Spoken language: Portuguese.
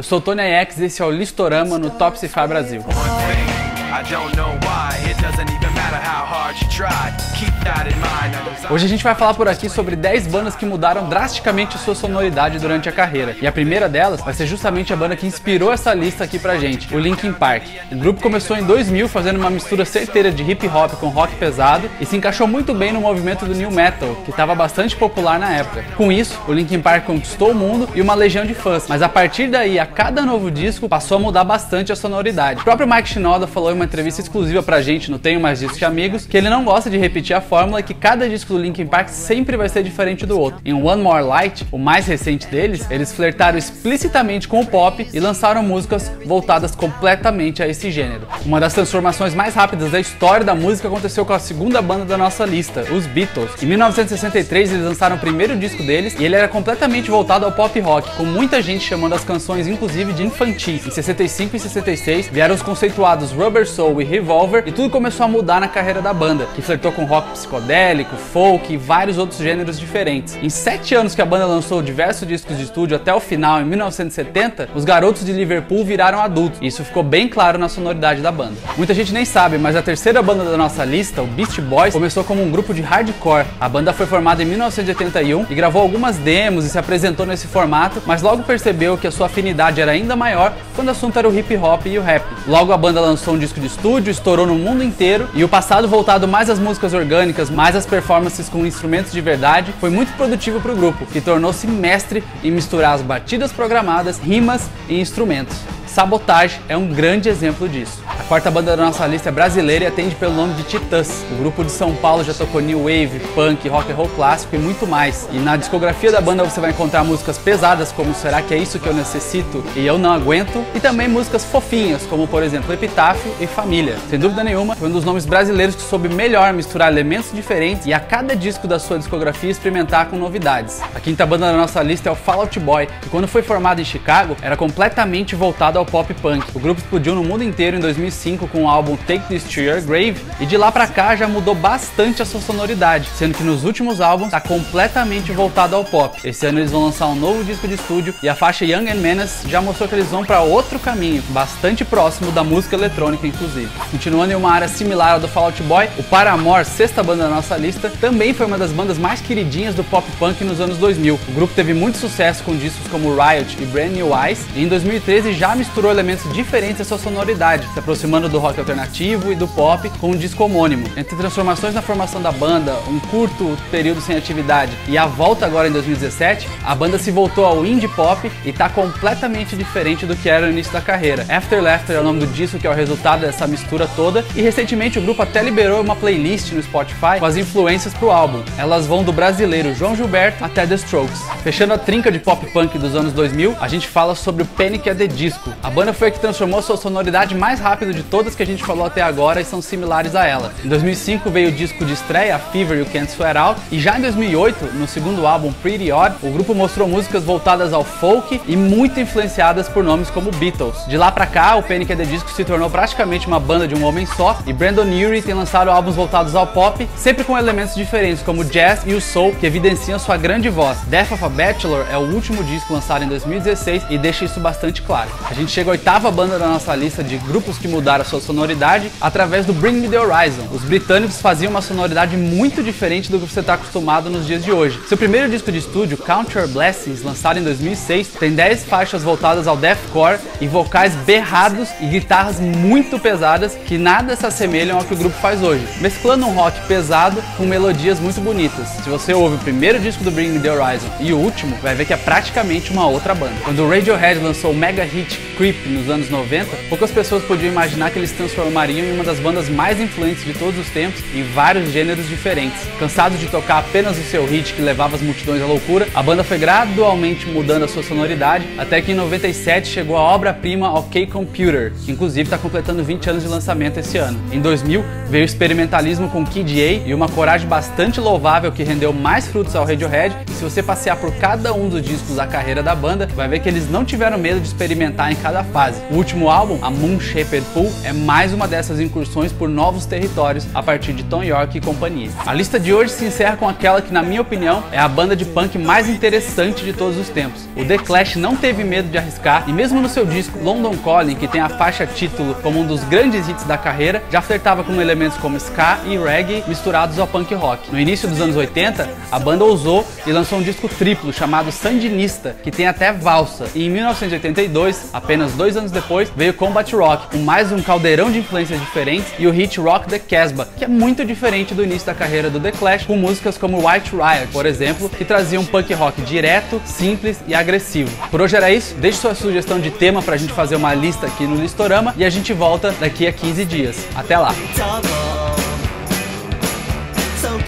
Eu sou o Tony Aix e esse é o Listorama no Topsify Brasil. Hoje a gente vai falar por aqui sobre 10 bandas que mudaram drasticamente sua sonoridade durante a carreira. E a primeira delas vai ser justamente a banda que inspirou essa lista aqui pra gente, o Linkin Park. O grupo começou em 2000 fazendo uma mistura certeira de hip hop com rock pesado e se encaixou muito bem no movimento do new metal, que estava bastante popular na época. Com isso, o Linkin Park conquistou o mundo e uma legião de fãs, mas a partir daí, a cada novo disco, passou a mudar bastante a sonoridade. O próprio Mike Shinoda falou em uma entrevista exclusiva pra gente no Tenho Mais Disco de Amigos que ele não gosta de repetir a fórmula, que cada disco do Linkin Park sempre vai ser diferente do outro. Em One More Light, o mais recente deles, eles flertaram explicitamente com o pop e lançaram músicas voltadas completamente a esse gênero. Uma das transformações mais rápidas da história da música aconteceu com a segunda banda da nossa lista, os Beatles. Em 1963 eles lançaram o primeiro disco deles e ele era completamente voltado ao pop rock, com muita gente chamando as canções inclusive de infantis. Em 65 e 66 vieram os conceituados Rubber Soul e Revolver e tudo começou a mudar na carreira da banda, que flertou com rock psicodélico, folk e vários outros gêneros diferentes. Em 7 anos que a banda lançou diversos discos de estúdio até o final, em 1970, os garotos de Liverpool viraram adultos, e isso ficou bem claro na sonoridade da banda. Muita gente nem sabe, mas a terceira banda da nossa lista, o Beastie Boys, começou como um grupo de hardcore. A banda foi formada em 1981 e gravou algumas demos e se apresentou nesse formato, mas logo percebeu que a sua afinidade era ainda maior quando o assunto era o hip hop e o rap. Logo a banda lançou um disco de estúdio, estourou no mundo inteiro, e o passado voltado mais às músicas orgânicas, mais às performances com instrumentos de verdade, foi muito produtivo para o grupo, que tornou-se mestre em misturar as batidas programadas, rimas e instrumentos. Sabotagem é um grande exemplo disso. A quarta banda da nossa lista é brasileira e atende pelo nome de Titãs. O grupo de São Paulo já tocou new wave, punk, rock and roll clássico e muito mais. E na discografia da banda você vai encontrar músicas pesadas como Será Que É Isso Que Eu Necessito e Eu Não Aguento, e também músicas fofinhas como, por exemplo, Epitáfio e Família. Sem dúvida nenhuma, foi um dos nomes brasileiros que soube melhor misturar elementos diferentes e a cada disco da sua discografia experimentar com novidades. A quinta banda da nossa lista é o Fall Out Boy, que quando foi formado em Chicago, era completamente voltado ao pop punk. O grupo explodiu no mundo inteiro em 2005 com o álbum Take This To Your Grave, e de lá pra cá já mudou bastante a sua sonoridade, sendo que nos últimos álbuns tá completamente voltado ao pop. Esse ano eles vão lançar um novo disco de estúdio e a faixa Young and Menace já mostrou que eles vão pra outro caminho, bastante próximo da música eletrônica inclusive. Continuando em uma área similar à do Fall Out Boy, o Paramore, sexta banda da nossa lista, também foi uma das bandas mais queridinhas do pop punk nos anos 2000. O grupo teve muito sucesso com discos como Riot e Brand New Eyes, e em 2013 já misturou elementos diferentes à sua sonoridade, se aproximando do rock alternativo e do pop com um disco homônimo. Entre transformações na formação da banda, um curto período sem atividade e a volta agora em 2017, a banda se voltou ao indie pop e tá completamente diferente do que era no início da carreira. After Laughter é o nome do disco que é o resultado dessa mistura toda, e recentemente o grupo até liberou uma playlist no Spotify com as influências pro álbum. Elas vão do brasileiro João Gilberto até The Strokes. Fechando a trinca de pop punk dos anos 2000, a gente fala sobre o Panic at the Disco. A banda foi a que transformou sua sonoridade mais rápido de todas que a gente falou até agora e são similares a ela. Em 2005 veio o disco de estreia, Fever You Can't Sweat Out, e já em 2008, no segundo álbum Pretty Odd, o grupo mostrou músicas voltadas ao folk e muito influenciadas por nomes como Beatles. De lá pra cá, o Panic! At The Disco se tornou praticamente uma banda de um homem só, e Brandon Urie tem lançado álbuns voltados ao pop, sempre com elementos diferentes como o jazz e o soul, que evidenciam sua grande voz. Death of a Bachelor é o último disco lançado em 2016 e deixa isso bastante claro. A gente chega à oitava banda da nossa lista de grupos que mudaram a sua sonoridade através do Bring Me The Horizon. Os britânicos faziam uma sonoridade muito diferente do que você está acostumado nos dias de hoje. Seu primeiro disco de estúdio, Count Your Blessings, lançado em 2006, tem 10 faixas voltadas ao deathcore e vocais berrados e guitarras muito pesadas que nada se assemelham ao que o grupo faz hoje, mesclando um rock pesado com melodias muito bonitas. Se você ouve o primeiro disco do Bring Me The Horizon e o último, vai ver que é praticamente uma outra banda. Quando o Radiohead lançou o mega hit Creep nos anos 90, poucas pessoas podiam imaginar que eles se transformariam em uma das bandas mais influentes de todos os tempos em vários gêneros diferentes. Cansado de tocar apenas o seu hit que levava as multidões à loucura, a banda foi gradualmente mudando a sua sonoridade, até que em 97 chegou a obra-prima OK Computer, que inclusive está completando 20 anos de lançamento esse ano. Em 2000 veio o experimentalismo com Kid A e uma coragem bastante louvável que rendeu mais frutos ao Radiohead, e se você passear por cada um dos discos da carreira da banda, vai ver que eles não tiveram medo de experimentar em cada fase. O último álbum, A Moon Shaped Sul é mais uma dessas incursões por novos territórios a partir de Thom Yorke e companhia. A lista de hoje se encerra com aquela que, na minha opinião, é a banda de punk mais interessante de todos os tempos. O The Clash não teve medo de arriscar e mesmo no seu disco London Calling, que tem a faixa título como um dos grandes hits da carreira, já flertava com elementos como ska e reggae misturados ao punk rock. No início dos anos 80, a banda ousou e lançou um disco triplo chamado Sandinista, que tem até valsa. E em 1982, apenas 2 anos depois, veio Combat Rock, com mais um caldeirão de influências diferentes, e o hit Rock the Casbah, que é muito diferente do início da carreira do The Clash, com músicas como White Riot, por exemplo, que trazia um punk rock direto, simples e agressivo. Por hoje era isso, deixe sua sugestão de tema pra gente fazer uma lista aqui no Listorama e a gente volta daqui a 15 dias. Até lá!